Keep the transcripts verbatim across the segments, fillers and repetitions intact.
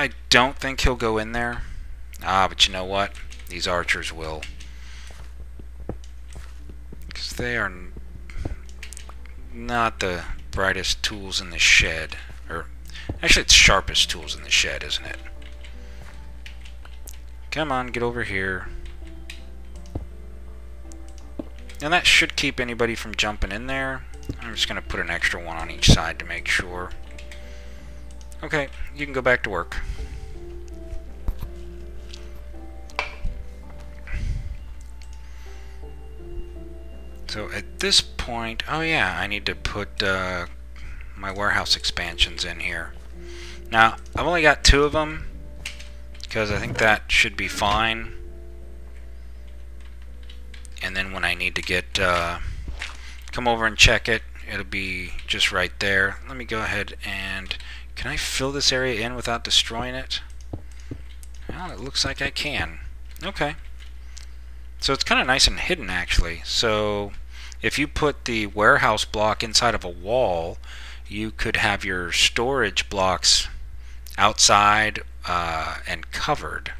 I don't think he'll go in there. Ah, but you know what? These archers will. Because they are not the brightest tools in the shed. Or, actually, it's sharpest tools in the shed, isn't it? Come on, get over here. And that should keep anybody from jumping in there. I'm just going to put an extra one on each side to make sure. Okay, you can go back to work. So at this point, oh yeah, I need to put uh, my warehouse expansions in here. Now, I've only got two of them, because I think that should be fine. And then when I need to get, uh, come over and check it, it'll be just right there. Let me go ahead and, can I fill this area in without destroying it? Well, it looks like I can. Okay. So it's kind of nice and hidden, actually. So if you put the warehouse block inside of a wall, you could have your storage blocks outside uh, and covered.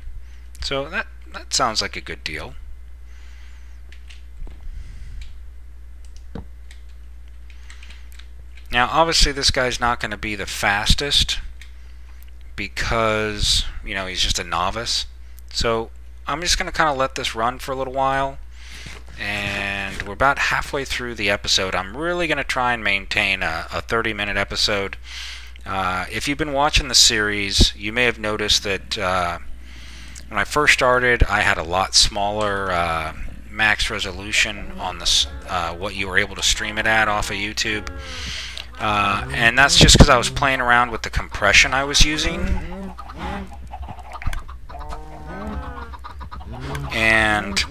So that, that sounds like a good deal. Now, obviously, this guy's not going to be the fastest because, you know, he's just a novice. So I'm just going to kind of let this run for a little while, and we're about halfway through the episode. I'm really going to try and maintain a thirty-minute episode. Uh, if you've been watching the series, you may have noticed that uh, when I first started, I had a lot smaller uh, max resolution on this, uh, what you were able to stream it at off of YouTube. Uh, and that's just because I was playing around with the compression I was using. And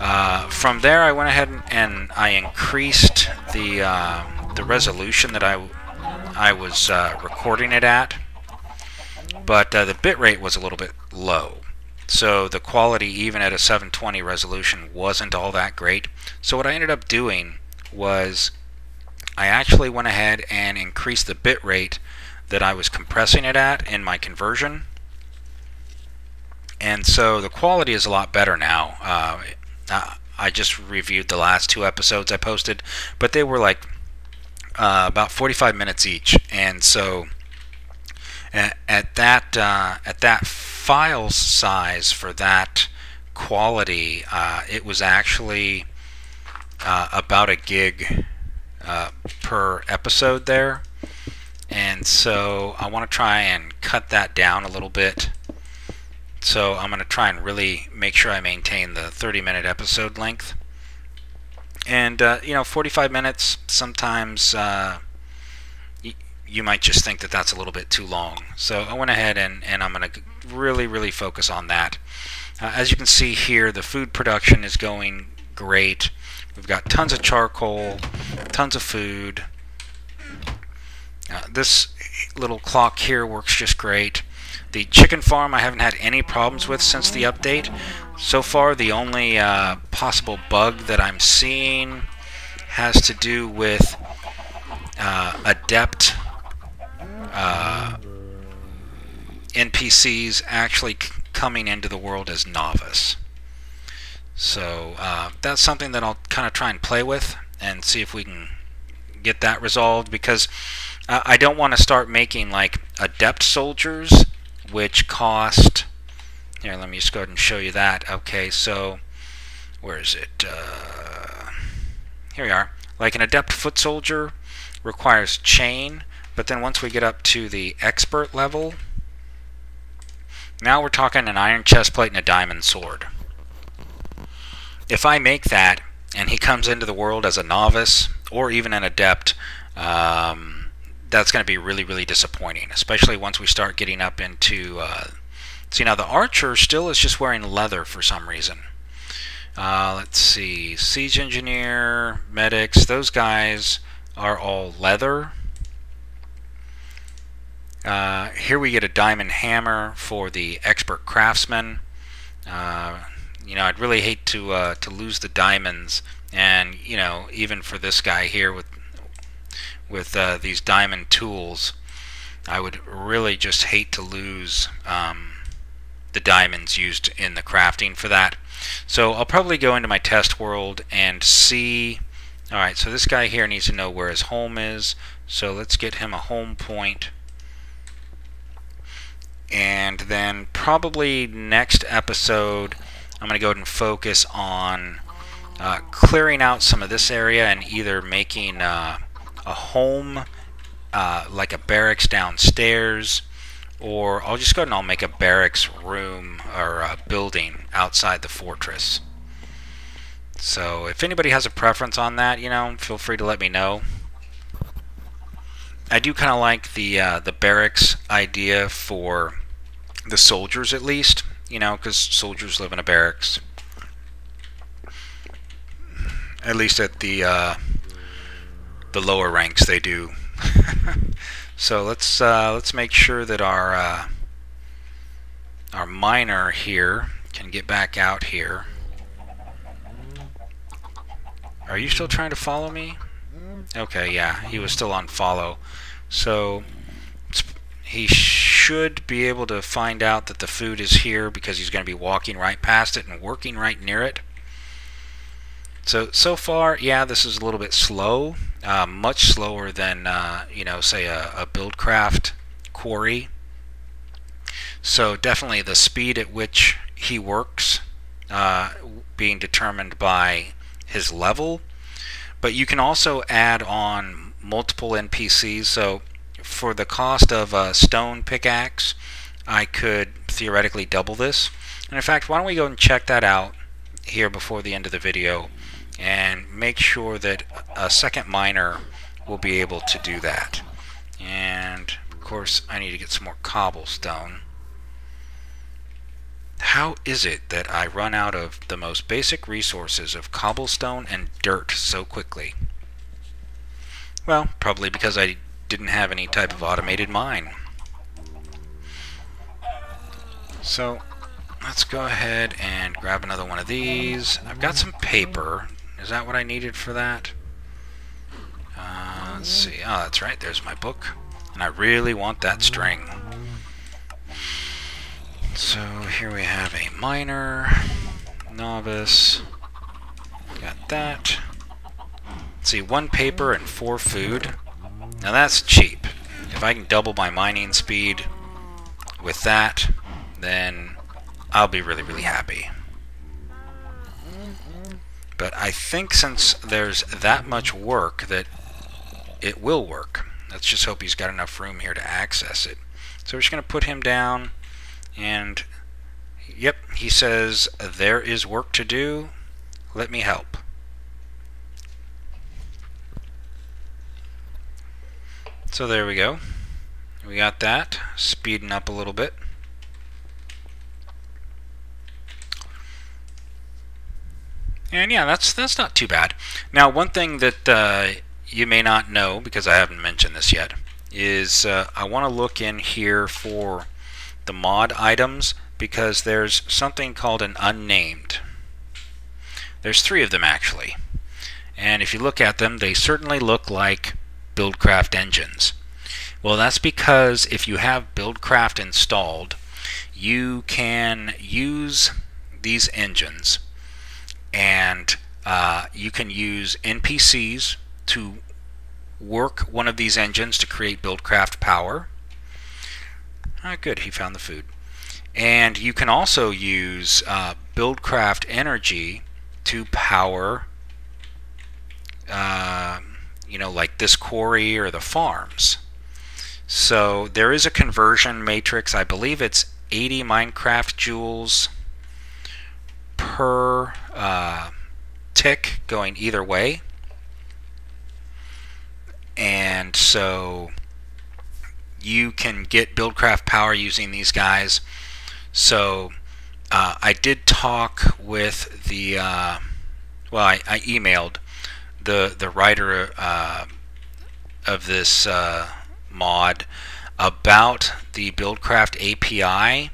uh, from there I went ahead and, and I increased the, uh, the resolution that I, I was uh, recording it at. But uh, the bitrate was a little bit low. So the quality even at a seven twenty resolution wasn't all that great. So what I ended up doing was I actually went ahead and increased the bitrate that I was compressing it at in my conversion. And so the quality is a lot better now. Uh, I just reviewed the last two episodes I posted, but they were like uh, about forty-five minutes each. And so at, at that uh, at that file size for that quality, uh, it was actually uh, about a gig uh, per episode there. And so I want to try and cut that down a little bit. So I'm going to try and really make sure I maintain the thirty-minute episode length. And, uh, you know, forty-five minutes, sometimes uh, y you might just think that that's a little bit too long. So I went ahead and, and I'm going to really, really focus on that. Uh, as you can see here, the food production is going great. We've got tons of charcoal, tons of food. Uh, this little clock here works just great. The chicken farm I haven't had any problems with since the update. So far the only uh, possible bug that I'm seeing has to do with uh, adept uh, N P Cs actually coming into the world as novice. So uh, that's something that I'll kind of try and play with and see if we can get that resolved, because uh, I don't want to start making like adept soldiers, which cost, here, let me just go ahead and show you that. Okay, so where is it? Uh, here we are. Like an adept foot soldier requires chain, but then once we get up to the expert level, now we're talking an iron chest plate and a diamond sword. If I make that and he comes into the world as a novice or even an adept, um, that's going to be really, really disappointing, especially once we start getting up into... Uh, see, now the archer still is just wearing leather for some reason. Uh, let's see. Siege engineer, medics, those guys are all leather. Uh, here we get a diamond hammer for the expert craftsman. Uh, you know, I'd really hate to, uh, to lose the diamonds. And, you know, even for this guy here with... with uh, these diamond tools, I would really just hate to lose um, the diamonds used in the crafting for that. So I'll probably go into my test world and see. Alright, so this guy here needs to know where his home is, so let's get him a home point. And then probably next episode I'm going to go ahead and focus on uh, clearing out some of this area and either making uh, a home uh, like a barracks downstairs, or I'll just go ahead and I'll make a barracks room or a building outside the fortress. So if anybody has a preference on that, you know, feel free to let me know. I do kind of like the uh, the barracks idea for the soldiers, at least, you know, because soldiers live in a barracks. At least at the uh, the lower ranks, they do. So let's uh, let's make sure that our uh, our miner here can get back out here. Are you still trying to follow me? Okay, yeah, he was still on follow. So he should be able to find out that the food is here because he's going to be walking right past it and working right near it. So, so far, yeah, this is a little bit slow. Uh, much slower than, uh, you know, say a, a BuildCraft quarry. So definitely the speed at which he works uh, being determined by his level. But you can also add on multiple N P Cs, so for the cost of a stone pickaxe, I could theoretically double this. And in fact, why don't we go and check that out here before the end of the video and make sure that a second miner will be able to do that. And of course, I need to get some more cobblestone. How is it that I run out of the most basic resources of cobblestone and dirt so quickly? Well, probably because I didn't have any type of automated mine. So let's go ahead and grab another one of these. I've got some paper. Is that what I needed for that? Uh, let's see. Oh, that's right. There's my book. And I really want that string. So here we have a miner, novice, got that. Let's see, one paper and four food. Now that's cheap. If I can double my mining speed with that, then I'll be really, really happy. But I think since there's that much work that it will work. Let's just hope he's got enough room here to access it. So we're just going to put him down. And, yep, he says, there is work to do, let me help. So there we go. We got that, speeding up a little bit. And yeah, that's, that's not too bad. Now, one thing that uh, you may not know, because I haven't mentioned this yet, is uh, I want to look in here for the mod items, because there's something called an unnamed. There's three of them actually, and if you look at them, they certainly look like BuildCraft engines. Well, that's because if you have BuildCraft installed, you can use these engines, and uh, you can use N P Cs to work one of these engines to create BuildCraft power. Ah, good, he found the food. And you can also use uh, BuildCraft energy to power, uh, you know, like this quarry or the farms. So there is a conversion matrix. I believe it's eighty Minecraft joules per uh, tick going either way. And so you can get BuildCraft power using these guys. So uh, I did talk with the uh, well, I, I emailed the the writer uh, of this uh, mod about the BuildCraft A P I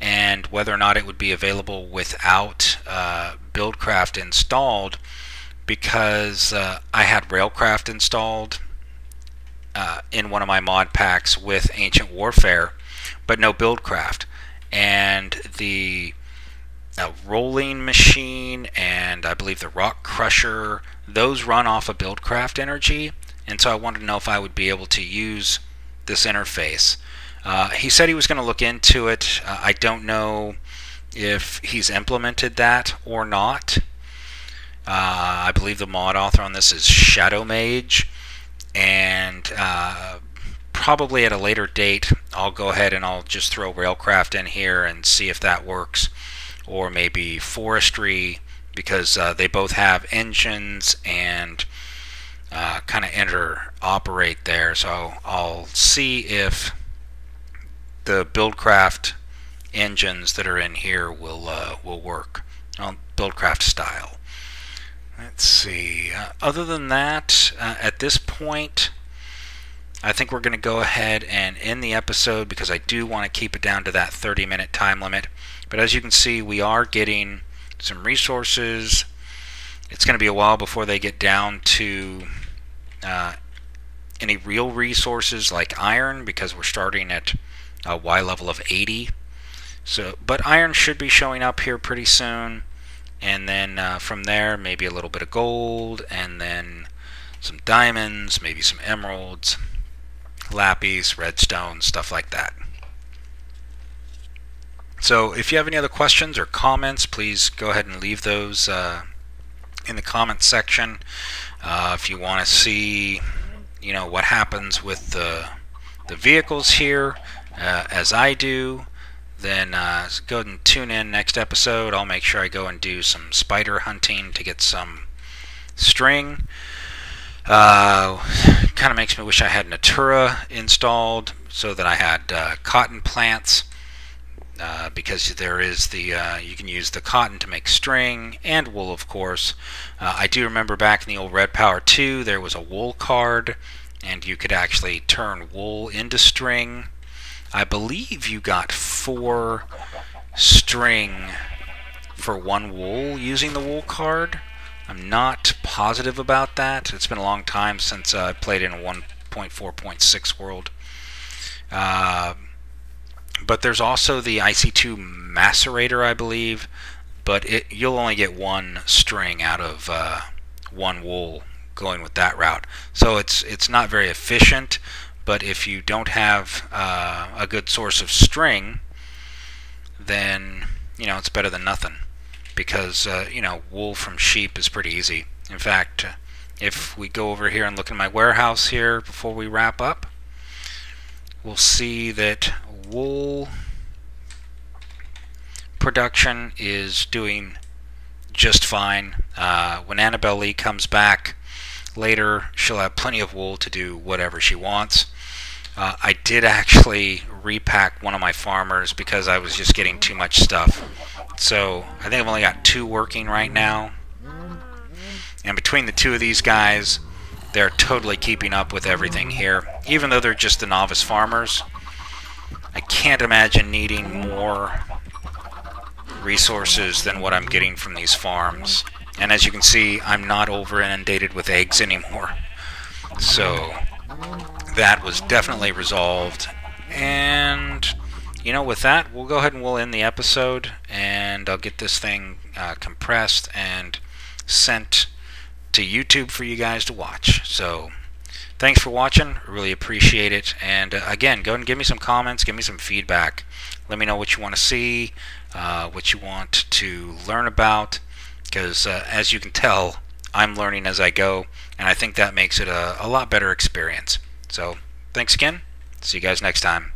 and whether or not it would be available without uh, BuildCraft installed, because uh, I had RailCraft installed uh, in one of my mod packs with Ancient Warfare, but no BuildCraft. And the uh, rolling machine and I believe the rock crusher, those run off of BuildCraft energy, and so I wanted to know if I would be able to use this interface. Uh, he said he was going to look into it. Uh, I don't know if he's implemented that or not. Uh, I believe the mod author on this is Shadow Mage, and uh, probably at a later date I'll go ahead and I'll just throw RailCraft in here and see if that works, or maybe Forestry, because uh, they both have engines and uh, kind of interoperate there. So I'll see if the BuildCraft engines that are in here will uh, will work on BuildCraft style. Let's see. Uh, other than that, uh, at this point, I think we're going to go ahead and end the episode, because I do want to keep it down to that thirty minute time limit. But as you can see, we are getting some resources. It's going to be a while before they get down to uh, any real resources like iron, because we're starting at a Y level of eighty. So, but iron should be showing up here pretty soon. And then uh, from there, maybe a little bit of gold, and then some diamonds, maybe some emeralds, lapis, redstone, stuff like that. So if you have any other questions or comments, please go ahead and leave those uh, in the comments section. Uh, if you want to see, you know, what happens with the, the vehicles here, uh, as I do, then uh, go ahead and tune in next episode. I'll make sure I go and do some spider hunting to get some string. Uh, kind of makes me wish I had Natura installed so that I had uh, cotton plants, uh, because there is the uh, you can use the cotton to make string and wool, of course. Uh, I do remember back in the old Red Power two there was a wool card, and you could actually turn wool into string. I believe you got four string for one wool using the wool card. I'm not positive about that. It's been a long time since I uh, played in one point four point six world. Uh, but there's also the I C two macerator, I believe, but it, you'll only get one string out of uh, one wool going with that route. So it's, it's not very efficient. But if you don't have uh, a good source of string, then, you know, it's better than nothing, because uh, you know, wool from sheep is pretty easy. In fact, if we go over here and look in my warehouse here before we wrap up, we'll see that wool production is doing just fine. Uh, when Annabelle Lee comes back later, she'll have plenty of wool to do whatever she wants. Uh, I did actually repack one of my farmers because I was just getting too much stuff. So I think I've only got two working right now. And between the two of these guys, they're totally keeping up with everything here. Even though they're just the novice farmers, I can't imagine needing more resources than what I'm getting from these farms. And as you can see, I'm not over inundated with eggs anymore. So that was definitely resolved. And, you know, with that, we'll go ahead and we'll end the episode. And I'll get this thing uh, compressed and sent to YouTube for you guys to watch. So thanks for watching. I really appreciate it. And uh, again, go ahead and give me some comments. Give me some feedback. Let me know what you want to see, uh, what you want to learn about. Because uh, as you can tell, I'm learning as I go, and I think that makes it a, a lot better experience. So thanks again. See you guys next time.